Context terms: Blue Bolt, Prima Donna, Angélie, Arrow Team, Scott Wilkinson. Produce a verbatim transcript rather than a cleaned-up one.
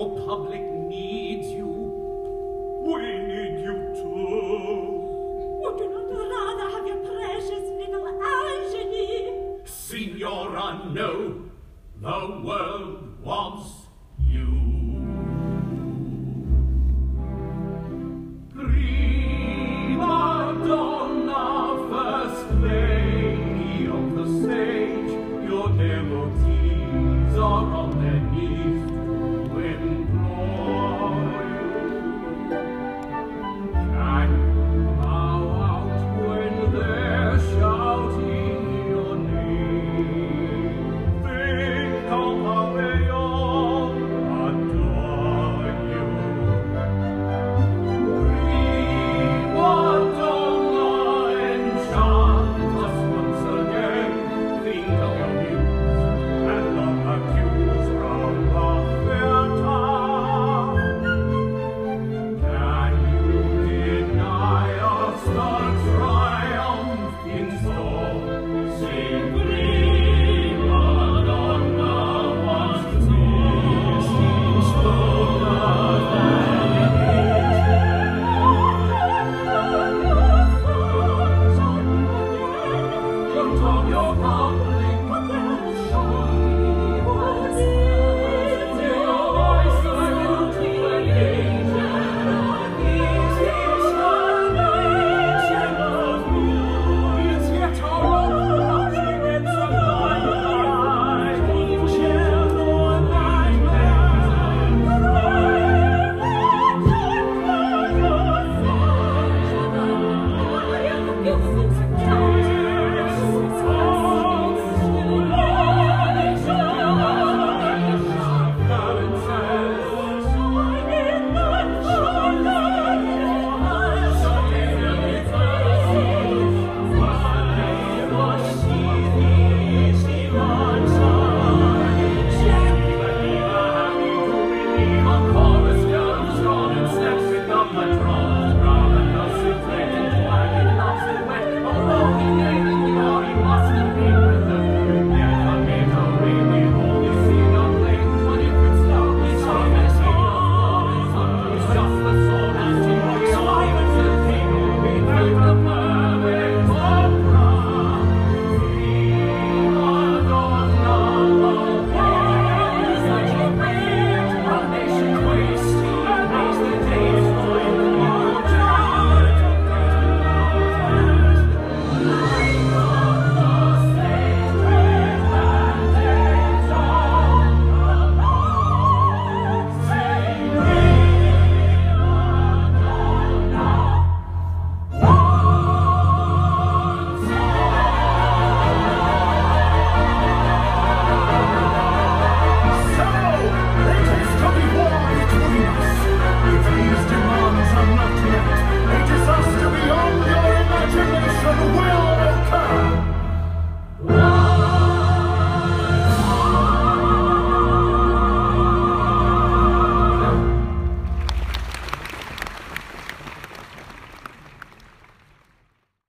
your public needs you. We need you too. Would you not rather have your precious little Angélie? Signora, no. The world wants you. Prima Donna, first lady of the stage, your devotees are on their knees to implore.